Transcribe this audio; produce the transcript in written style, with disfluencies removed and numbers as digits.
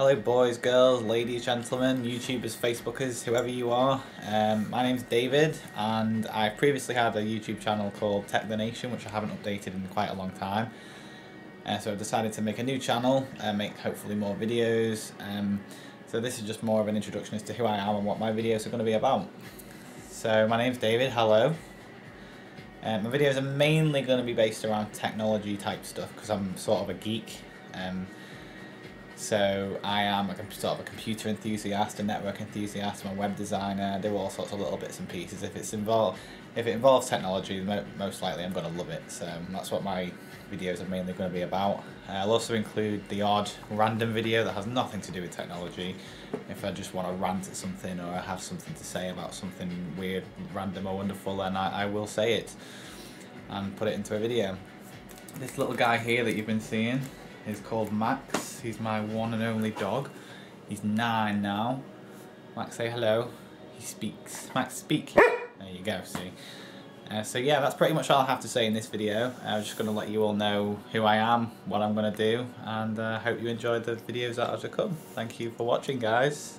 Hello boys, girls, ladies, gentlemen, YouTubers, Facebookers, whoever you are. My name's David and I previously had a YouTube channel called Tech The Nation, which I haven't updated in quite a long time. So I've decided to make a new channel and make hopefully more videos. So this is just more of an introduction as to who I am and what my videos are going to be about. So my name's David, hello. My videos are mainly going to be based around technology type stuff because I'm sort of a geek. So I am sort of a computer enthusiast, a network enthusiast, I'm a web designer. I do all sorts of little bits and pieces. If it involves technology, most likely I'm going to love it. So that's what my videos are mainly going to be about. I'll also include the odd random video that has nothing to do with technology. If I just want to rant at something or I have something to say about something weird, random or wonderful, then I will say it and put it into a video. This little guy here that you've been seeing is called Max. He's my one and only dog. He's 9 now. Max, say hello. He speaks. Max, speak. There you go, see. So yeah, that's pretty much all I have to say in this video. I'm just going to let you all know who I am, what I'm going to do, and I hope you enjoyed the videos that are to come. Thank you for watching, guys.